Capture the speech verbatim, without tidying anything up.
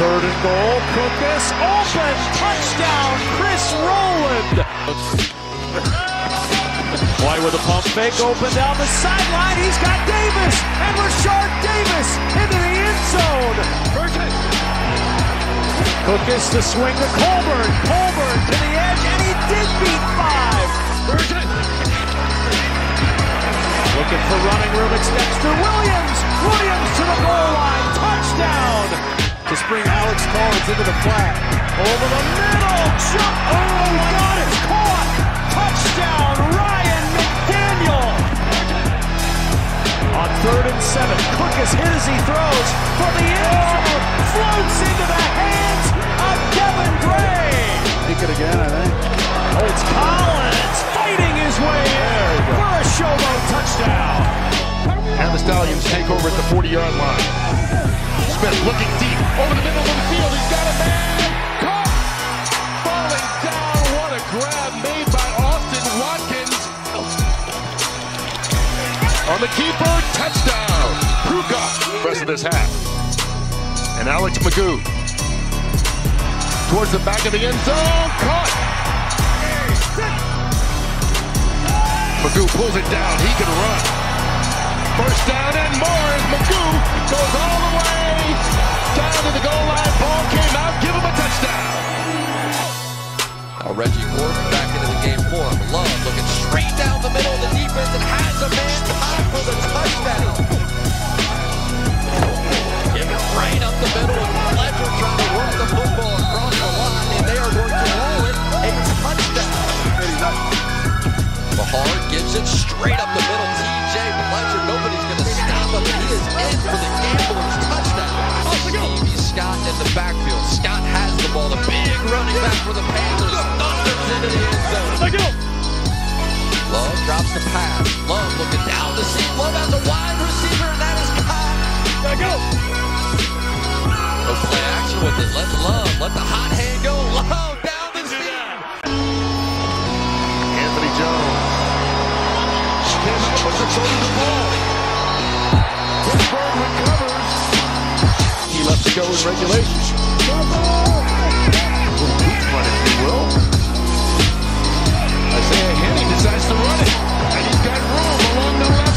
Third and goal, Prukop, open, touchdown, Chris Roland. Play with a pump fake, open down the sideline, he's got Davis, and Rashard Davis into the end zone. Prukop to swing to Colburn, Colburn to the edge, and he did beat five. Looking for running room, extends to Williams, Williams to the goal line, touchdown. To spring Alex Collins into the flat. Over the middle, jump, oh my God, it's caught! Touchdown, Ryan McDaniel! On third and seven, Cook is hit as he throws from the end zone, floats into the hands of Kevin Gray! Pick it again, I think. Oh, it's Collins, fighting his way in for a showboat touchdown! And the Stallions take over at the forty-yard line. Smith looking deep, over the middle of the field, he's got a man, caught, falling down, what a grab made by Austin Watkins. On the keeper, touchdown, Prukop, rest of this half. And Alex McGough, towards the back of the end zone, caught. McGough pulls it down, he can run. First down and more as McGough goes all the way. Down to the goal line, ball came out, give him a touchdown. Now Reggie Gordon back into the game for him. Love looking straight down the middle of the defense and has a man high for the touchdown. Give it right up the middle and Fletcher trying to work the football across the line, and they are going to roll it a touchdown. Mahard gives it straight up the middle. T J Fletcher, nobody's going to stop him. He is in for the Gamblers touchdown. Stevie Scott in the backfield. Scott has the ball. The big running back for the Panthers thunders into the end zone. Love drops the pass. Love looking down the seam. Love has a wide receiver, and that is caught. No play action with it. Let Love, let the hot hand go. Love down the seam. Anthony Jones. His was the throw the ball. Pittsburgh recovers. He left to go in regulation. Little boot run, if you will. Isaiah Henney decides to run it. And he's got room along the line.